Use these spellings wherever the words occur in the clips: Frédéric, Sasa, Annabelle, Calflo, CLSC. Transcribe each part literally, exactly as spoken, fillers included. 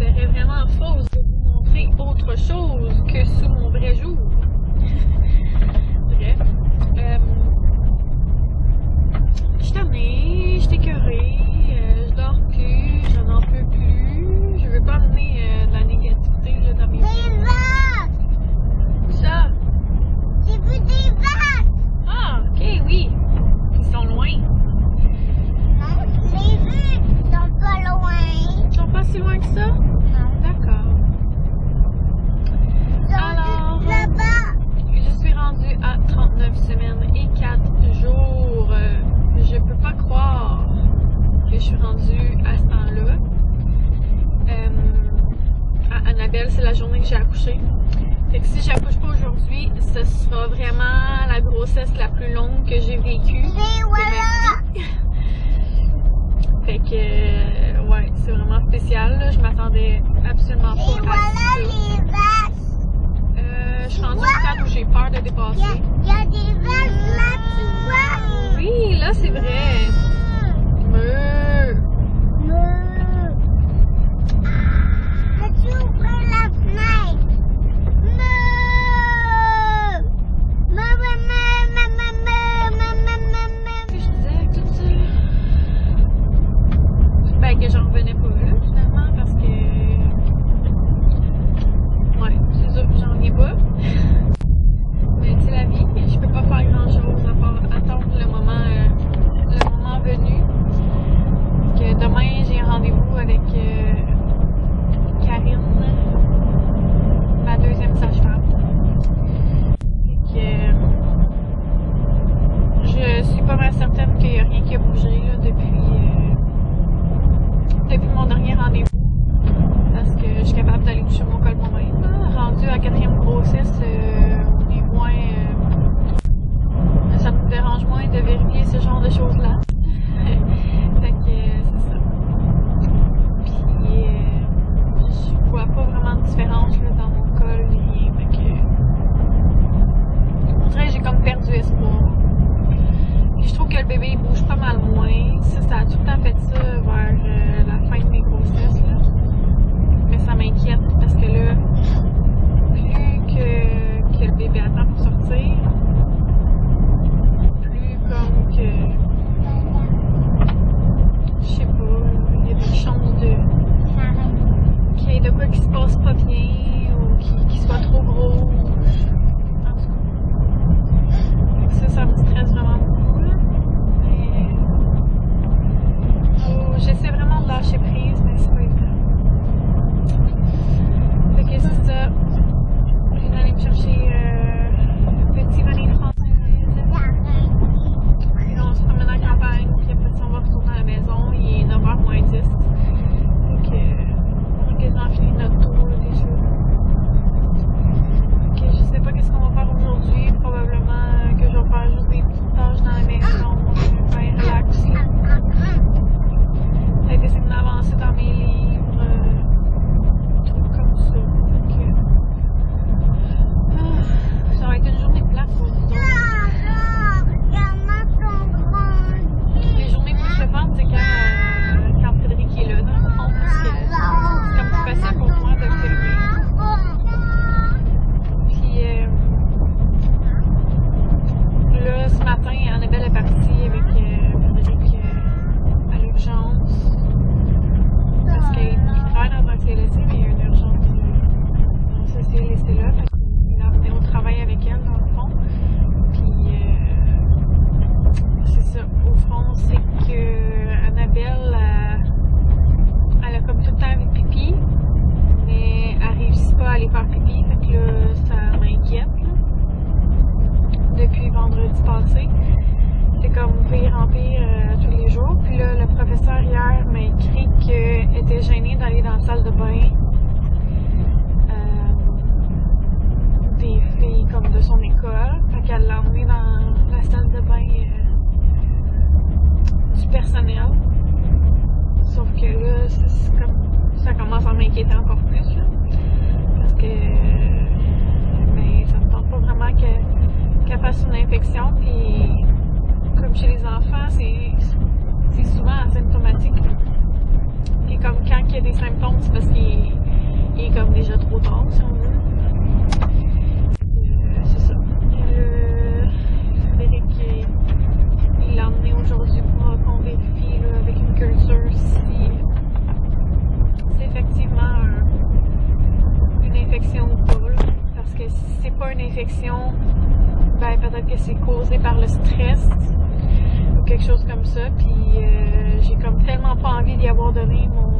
serait vraiment fausse de vous montrer autre chose que sous mon vrai jour. Bref. Euh, je suis tannée, je suis écœurée, euh, je dors plus, je n'en peux plus. Je veux pas amener euh, de la négativité là, dans mes vies. Des vagues! Ça! J'ai vu des vagues! Ah, ok, oui. Ils sont loin. Non, je l'ai vu, ils sont pas loin. Ils sont pas si loin que ça? Non. D'accord. Alors, je suis rendue à trente-neuf semaines et quatre jours. Je peux pas croire que je suis rendue à ce temps-là. Euh, à Annabelle, c'est la journée que j'ai accouché. Fait que si j'accouche pas aujourd'hui, ce sera vraiment la grossesse la plus longue que j'ai vécue. Voilà. Fait que, euh, ouais, c'est vraiment spécial, là. Je m'attendais absolument pas à voilà ça. Les euh, je suis rendue au stade où j'ai peur de dépasser. Il y, y a des vaches là, tu vois. Oui, là, c'est vrai. Meuh. Meuh. Peux-tu ouvrir la fenêtre? Que j'en revenais pas là finalement parce que ouais, c'est sûr que j'en ai pas. Mais c'est la vie, je peux pas faire grand chose à part attendre le moment euh, le moment venu. Parce que demain j'ai un rendez-vous avec euh, Karine, ma deuxième sage-femme. Fait que euh, je suis pas mal certaine qu'il n'y a rien qui a bougé là depuis. Euh, depuis mon dernier rendez-vous parce que je suis capable d'aller toucher mon col moi-même. Rendue à quatrième grossesse, euh, on est moins, euh, ça me dérange moins de vérifier ce genre de choses-là. Fait que euh, c'est ça. Puis euh, je vois pas vraiment de différence là, dans mon col, rien. Fait que, on dirait que j'ai comme perdu espoir. Puis je trouve que le bébé il bouge pas mal moins. Ça, ça a tout le temps fait ça vers euh, la fin de mes grossesses. Là. Mais ça m'inquiète parce que là, plus que, que le bébé attend pour sortir, plus comme que. Je sais pas, il y a des chances de. Qu'il y ait de quoi qui se passe pas bien ou qui, qui soit trop gros. En tout cas. Ça, ça me stresse vraiment beaucoup. J'essaie vraiment de lâcher prise, mais c'est pas évident. Fait que c'est ça. Je viens d'aller me chercher euh, le petit vanille française. Puis on se promène à la campagne, puis après on va retourner à la maison. Il est neuf heures moins dix. Fait que on a quasiment fini notre tour déjà. Fait que je sais pas qu'est-ce qu'on va faire aujourd'hui. Probablement que je vais faire juste des petites tâches dans la maison. Bien relaxer. Peut-être essayer d'avancer dans mes livres, euh, tout comme ça. Fait que, euh, ça va être une journée plate pour nous autres. Les journées plus flippantes, c'est quand, euh, quand Frédéric est là, dans le fond, parce que c'est comme plus facile pour moi de filmer. Puis euh, là, ce matin, Annabelle est partie avec euh, Frédéric euh, à l'urgence. Parce qu'il travaille dans un C L S C, mais il y a une urgence dans ce C L S C-là. Il a emmené au travail avec elle, dans le fond. Puis, euh, c'est ça. Au fond, c'est que Annabelle, elle, elle a comme tout le temps envie de pipi, mais elle ne réussit pas à aller faire pipi. Fait que là, ça m'inquiète. Depuis vendredi passé, c'est comme pire en pire euh, tous les jours. Puis là, le professeur hier m'a écrit qu'elle était gênée d'aller dans la salle de bain euh, des filles comme de son école. Fait qu'elle l'a emmenée dans la salle de bain euh, du personnel. Sauf que là, c'est comme, ça commence à m'inquiéter encore plus. Là, parce que euh, mais ça me tente pas vraiment que, qu'elle fasse une infection. Puis, comme chez les enfants, c'est souvent asymptomatique. Et comme quand il y a des symptômes, c'est parce qu'ils trop tard si on veut. Euh, c'est ça. Euh, Frédéric, il l'a emmené aujourd'hui pour qu'on vérifie là, avec une culture si c'est effectivement un, une infection ou pas. Là. Parce que si c'est pas une infection, ben peut-être que c'est causé par le stress ou quelque chose comme ça. Puis euh, j'ai comme tellement pas envie d'y avoir donné mon.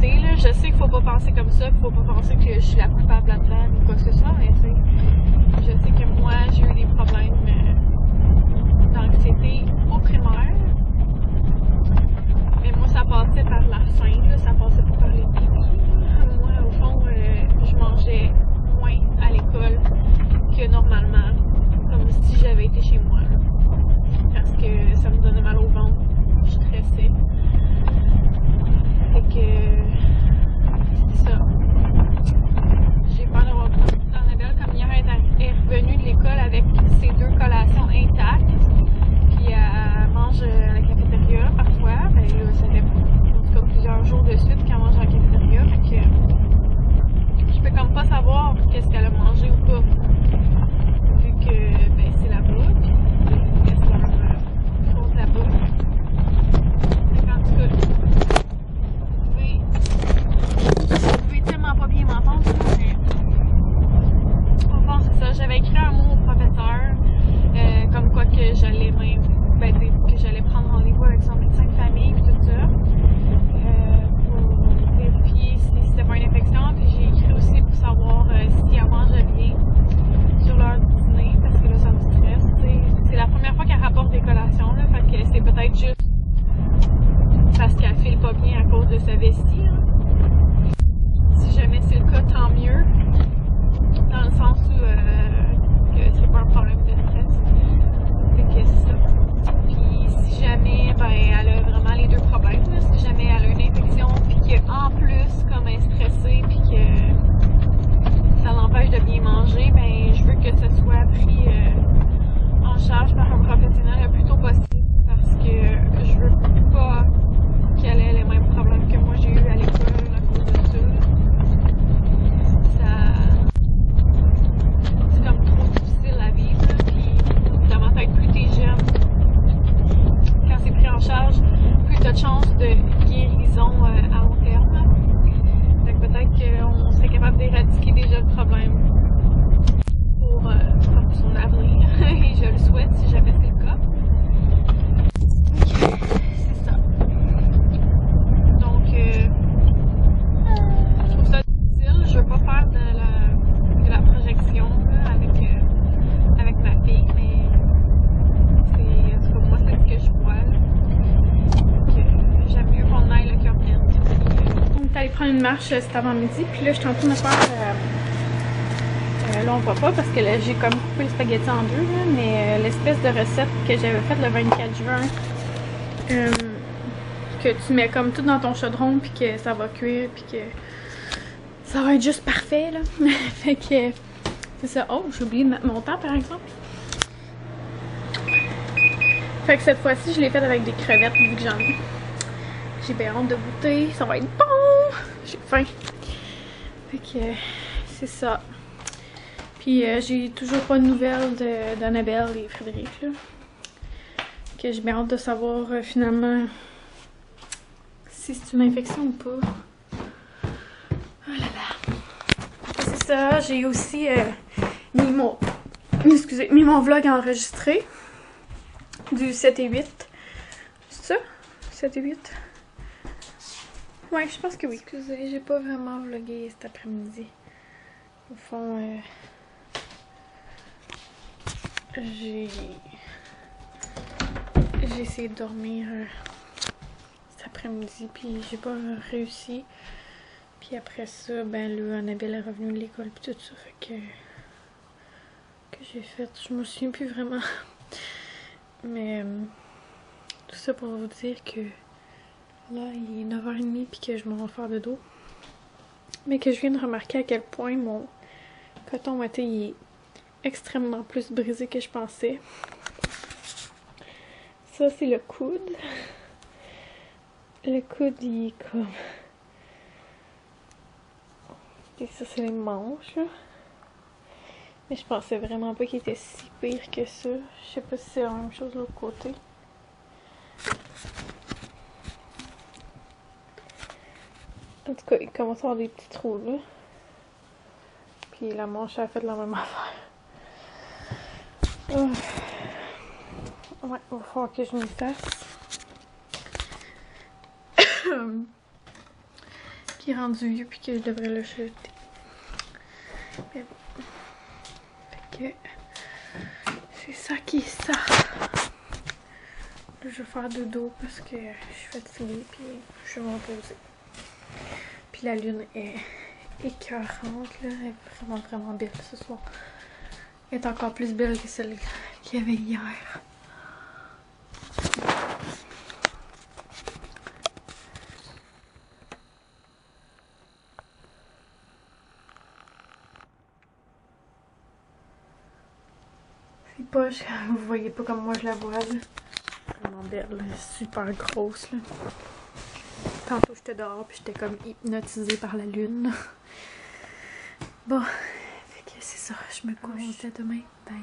Là, je sais qu'il faut pas penser comme ça, qu'il faut pas penser que je suis la coupable là-dedans ou quoi que ce soit, mais tu sais, je sais que moi j'ai eu des problèmes euh, d'anxiété au primaire, mais moi ça passait par la faim, là, ça passait pas par les pipis. Moi au fond, euh, je mangeais moins à l'école que normalement, comme si j'avais été chez moi, là, parce que ça me donnait mal au ventre, je stressais. Fait que c'est ça. J'ai peur d'avoir trop de temps. Annabelle, comme hier, elle est revenue de l'école avec ses deux collations intactes. Puis elle mange à la cafétéria parfois. Ben là, ça fait en tout cas plusieurs jours de suite qu'elle mange à la cafétéria. Fait que je peux comme pas savoir qu'est-ce qu'elle a mangé ou pas. Vu que ben c'est là-bas. Puis qu'est-ce qu'on euh, pose là-bas. Fait qu'en tout cas. J'avais écrit un mot au professeur euh, comme quoi que j'allais ben, que j'allais prendre rendez-vous avec son médecin de famille puis tout ça euh, pour vérifier si c'était pas une infection. Puis j'ai écrit aussi pour savoir euh, si elle mangeait bien sur leur dîner parce que là ça me stresse. C'est la première fois qu'elle rapporte des collations là, fait que c'est peut-être juste parce qu'elle file pas bien à cause de sa vessie. Hein. Si jamais c'est le cas, tant mieux. Dans le sens où euh, que c'est pas un problème de stress. Fait que c'est ça. Puis si jamais ben, elle a vraiment les deux problèmes, là. Si jamais elle a une infection, puis qu'en plus, comme elle est stressée, puis que ça l'empêche de bien manger, ben je veux que ce soit pris euh, en charge par un professionnel le plus tôt possible. Parce que je veux pas qu'elle ait les mêmes problèmes que moi j'ai eu à l'école à cause de ça. Une marche cet avant-midi, puis là je suis en train de faire euh, euh, là on voit pas parce que là j'ai comme coupé le spaghetti en deux là, mais euh, l'espèce de recette que j'avais faite le vingt-quatre juin euh, que tu mets comme tout dans ton chaudron puis que ça va cuire puis que ça va être juste parfait là. Fait que c'est ça. Oh, j'ai oublié de mettre mon temps par exemple. Fait que cette fois-ci je l'ai faite avec des crevettes vu que j'en ai. J'ai bien honte de goûter, ça va être bon! J'ai faim. Fait que euh, c'est ça. Puis euh, j'ai toujours pas de nouvelles d'Annabelle et Frédéric là. Que j'ai bien hâte de savoir euh, finalement si c'est une infection ou pas. Oh là là. C'est ça, j'ai aussi euh, mis mon. Excusez, mis mon vlog enregistré du sept et huit. C'est ça? sept et huit? Ouais, je pense que oui. Excusez, j'ai pas vraiment vlogué cet après-midi. Au fond, euh, j'ai j'ai essayé de dormir euh, cet après-midi, puis j'ai pas réussi. Puis après ça, ben là, Annabelle est revenue de l'école, puis tout ça, fait que que j'ai fait, je me souviens plus vraiment. Mais euh, tout ça pour vous dire que là, il est neuf heures trente puis que je m'en vais faire de dos. Mais que je viens de remarquer à quel point mon coton ouaté il est extrêmement plus brisé que je pensais. Ça, c'est le coude. Le coude, il est comme... et ça c'est les manches là. Mais je pensais vraiment pas qu'il était si pire que ça. Je sais pas si c'est la même chose de l'autre côté. En tout cas, il commence à avoir des petits trous là. Puis la manche a fait la même affaire. Euh. Ouais, il va falloir que je m'y fasse. Qui est rendu vieux puis que je devrais le jeter. Mais bon. Fait que c'est ça qui est ça. Je vais faire dodo parce que je suis fatiguée puis je vais me reposer. Puis la lune est écœurante là, elle est vraiment vraiment belle ce soir. Elle est encore plus belle que celle qu'il y avait hier. Poche, vous voyez pas comme moi je la vois là. Vraiment belle, là, super grosse là. Tantôt j'étais dehors puis j'étais comme hypnotisée par la lune. Bon, fait que c'est ça, je me couche. À demain, bye.